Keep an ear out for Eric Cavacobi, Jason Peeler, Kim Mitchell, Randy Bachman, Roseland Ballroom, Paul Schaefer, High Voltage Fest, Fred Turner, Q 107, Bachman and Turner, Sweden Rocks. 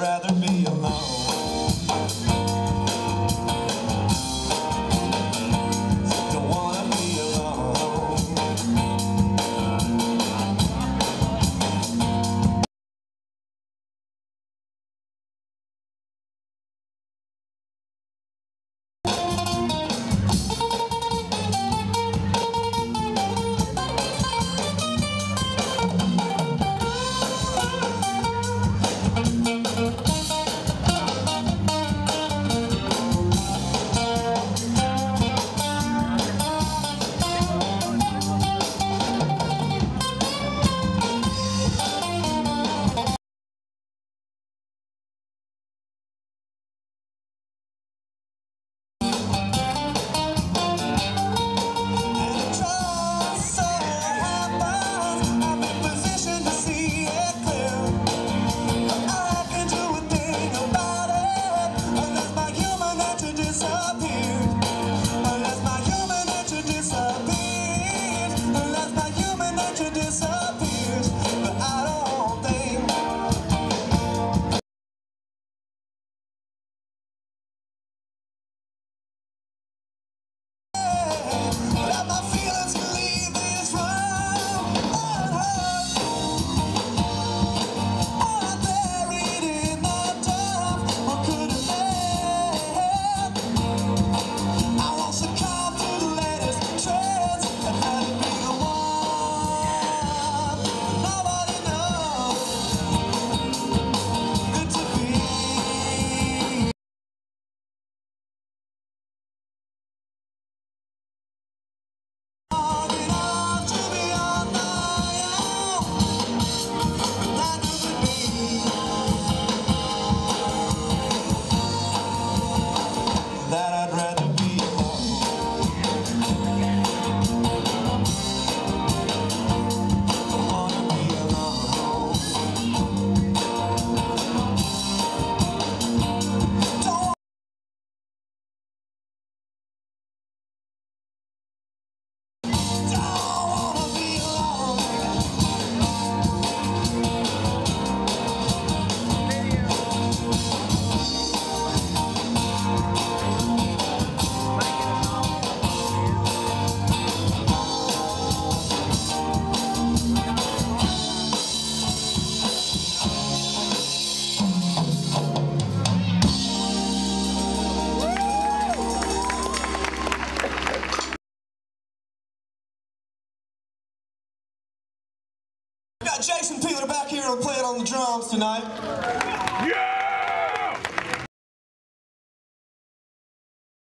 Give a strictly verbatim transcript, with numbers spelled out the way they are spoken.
rather be alone. Don't wanna be alone. Jason Peeler back here will play it on the drums tonight. Yeah!